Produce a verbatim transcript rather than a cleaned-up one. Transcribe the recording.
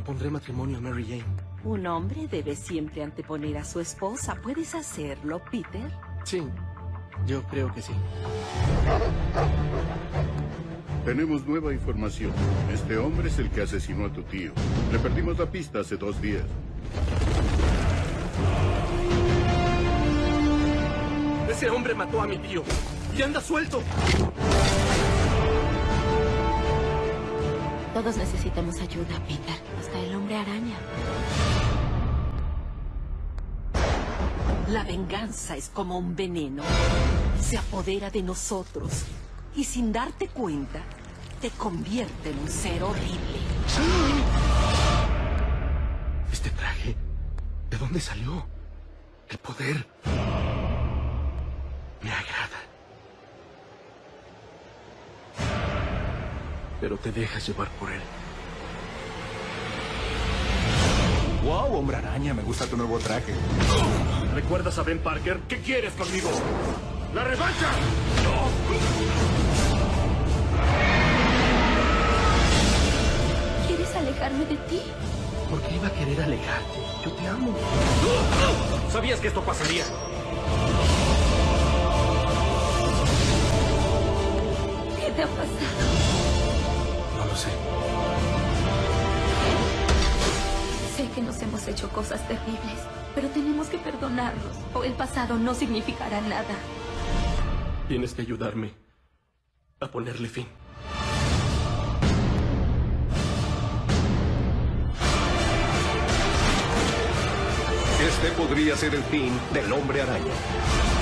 propondré matrimonio a Mary Jane. Un hombre debe siempre anteponer a su esposa. ¿Puedes hacerlo, Peter? Sí, yo creo que sí. Tenemos nueva información. Este hombre es el que asesinó a tu tío. Le perdimos la pista hace dos días. Ese hombre mató a mi tío y anda suelto. Todos necesitamos ayuda, Peter. Hasta el hombre araña. La venganza es como un veneno. Se apodera de nosotros. Y sin darte cuenta, te convierte en un ser horrible. Este traje, ¿de dónde salió? El poder. Me agrada. Pero te dejas llevar por él. ¡Wow, hombre araña! Me gusta tu nuevo traje. ¿Recuerdas a Ben Parker? ¿Qué quieres conmigo? ¡La revancha! ¿Quieres alejarme de ti? ¿Por qué iba a querer alejarte? Yo te amo. ¿Sabías que esto pasaría? ¿Qué te ha pasado? Sé. sé que nos hemos hecho cosas terribles, pero tenemos que perdonarnos, o el pasado no significará nada. Tienes que ayudarme a ponerle fin. Este podría ser el fin del hombre araña.